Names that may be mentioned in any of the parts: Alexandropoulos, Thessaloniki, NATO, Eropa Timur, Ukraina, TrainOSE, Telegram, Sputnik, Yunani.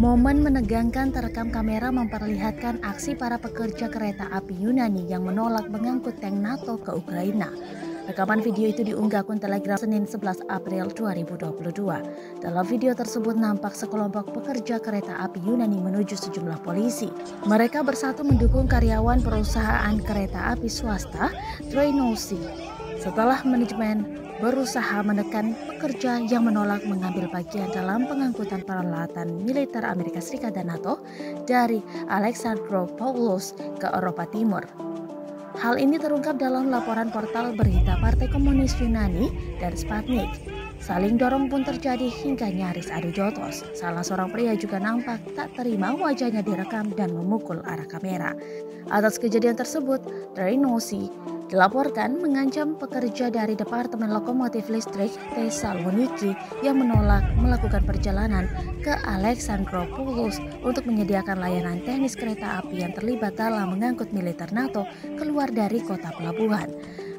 Momen menegangkan terekam kamera memperlihatkan aksi para pekerja kereta api Yunani yang menolak mengangkut tank NATO ke Ukraina. Rekaman video itu diunggah akun Telegram Senin 11 April 2022. Dalam video tersebut nampak sekelompok pekerja kereta api Yunani menuju sejumlah polisi. Mereka bersatu mendukung karyawan perusahaan kereta api swasta TrainOSE setelah manajemen berusaha menekan pekerja yang menolak mengambil bagian dalam pengangkutan peralatan militer Amerika Serikat dan NATO dari Alexandropoulos ke Eropa Timur. Hal ini terungkap dalam laporan portal berita Partai Komunis Yunani dan Sputnik. Saling dorong pun terjadi hingga nyaris adu jotos. Salah seorang pria juga nampak tak terima wajahnya direkam dan memukul arah kamera. Atas kejadian tersebut, TrainOSE dilaporkan mengancam pekerja dari Departemen Lokomotif Listrik Thessaloniki yang menolak melakukan perjalanan ke Alexandropoulos untuk menyediakan layanan teknis kereta api yang terlibat dalam mengangkut militer NATO keluar dari kota pelabuhan.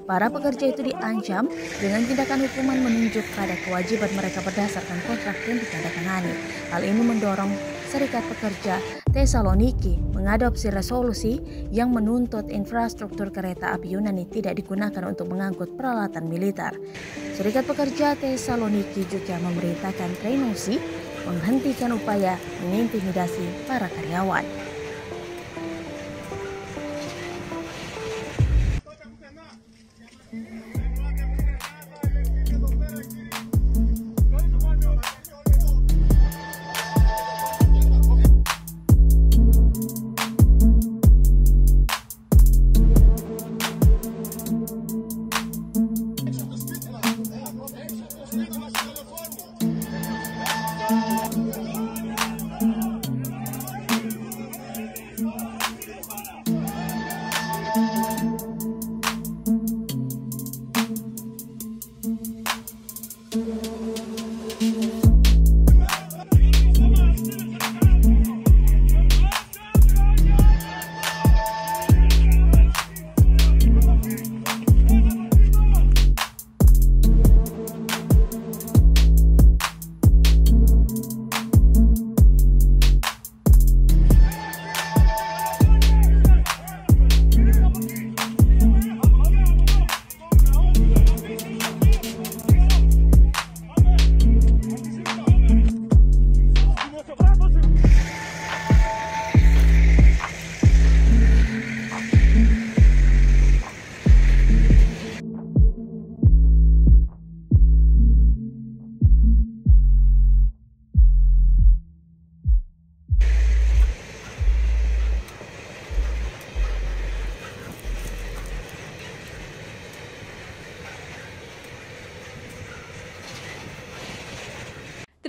Para pekerja itu diancam dengan tindakan hukuman menunjuk pada kewajiban mereka berdasarkan kontrak yang ditandatangani. Hal ini mendorong Serikat Pekerja Thessaloniki mengadopsi resolusi yang menuntut infrastruktur kereta api Yunani tidak digunakan untuk mengangkut peralatan militer. Serikat Pekerja Thessaloniki juga memerintahkan TrainOSE menghentikan upaya mengintimidasi para karyawan.